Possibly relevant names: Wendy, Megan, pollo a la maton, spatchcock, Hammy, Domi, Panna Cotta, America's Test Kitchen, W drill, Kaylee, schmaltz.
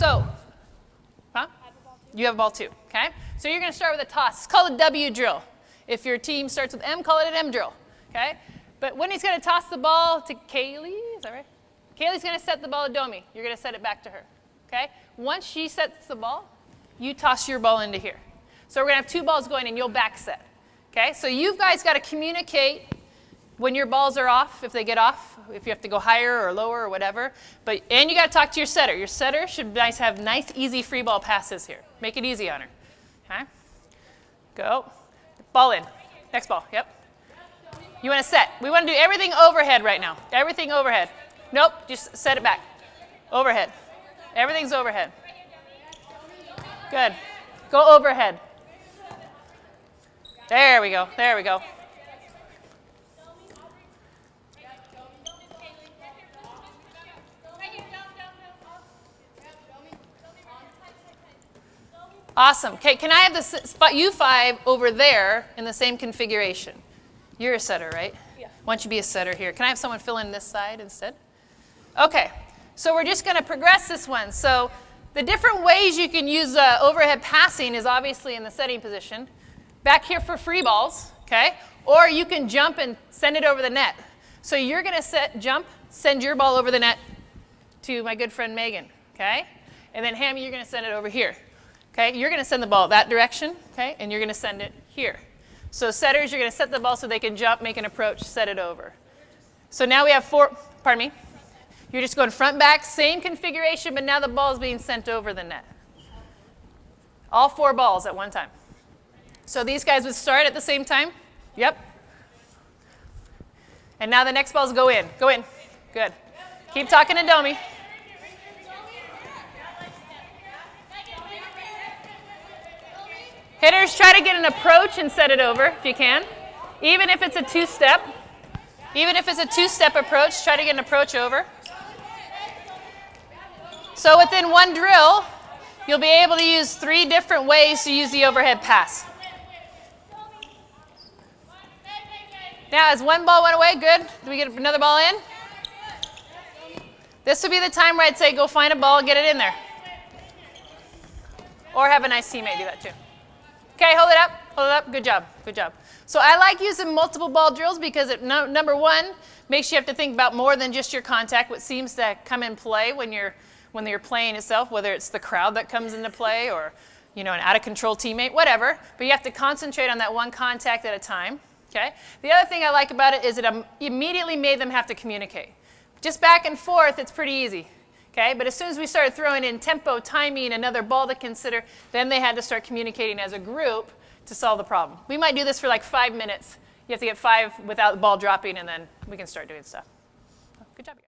So, huh? You have a ball too, okay? So you're going to start with a toss. It's called a W drill. If your team starts with M, call it an M drill, okay? But Wendy's going to toss the ball to Kaylee, is that right? Kaylee's going to set the ball to Domi. You're going to set it back to her, okay? Once she sets the ball, you toss your ball into here. So we're going to have two balls going and you'll back set, okay? So you guys got to communicate when your balls are off, if they get off, if you have to go higher or lower or whatever. But, and you got to talk to your setter. Your setter should have nice, easy free ball passes here. Make it easy on her. Okay? Go. Ball in. Next ball. Yep. You want to set. We want to do everything overhead right now. Everything overhead. Nope. Just set it back. Overhead. Everything's overhead. Good. Go overhead. There we go. There we go. Awesome. Okay, can I have the spot you five over there in the same configuration? You're a setter, right? Yeah. Why don't you be a setter here? Can I have someone fill in this side instead? Okay, so we're just going to progress this one. So the different ways you can use overhead passing is obviously in the setting position. Back here for free balls, okay? Or you can jump and send it over the net. So you're going to jump, send your ball over the net to my good friend Megan, okay? And then Hammy, you're going to send it over here. Okay, you're going to send the ball that direction, okay, and you're going to send it here. So setters, you're going to set the ball so they can jump, make an approach, set it over. So now we have four, pardon me, you're just going front back, same configuration, but now the ball is being sent over the net. All four balls at one time. So these guys would start at the same time, yep. And now the next balls go in, good. Keep talking to Domi. Hitters, try to get an approach and set it over if you can. Even if it's a two-step, approach, try to get an approach over. So within one drill, you'll be able to use three different ways to use the overhead pass. Now, as one ball went away, good. Do we get another ball in? This would be the time where I'd say go find a ball and get it in there. Or have a nice teammate do that too. Okay, hold it up, Good job, So I like using multiple ball drills because it, number one, makes you have to think about more than just your contact, what seems to come in play when you're playing itself, whether it's the crowd that comes into play or an out-of-control teammate, whatever. But you have to concentrate on that one contact at a time, okay? The other thing I like about it is it immediately made them have to communicate. Just back and forth, it's pretty easy. Okay, but as soon as we started throwing in tempo, timing, another ball to consider, then they had to start communicating as a group to solve the problem. We might do this for like 5 minutes. You have to get 5 without the ball dropping, and then we can start doing stuff. Good job.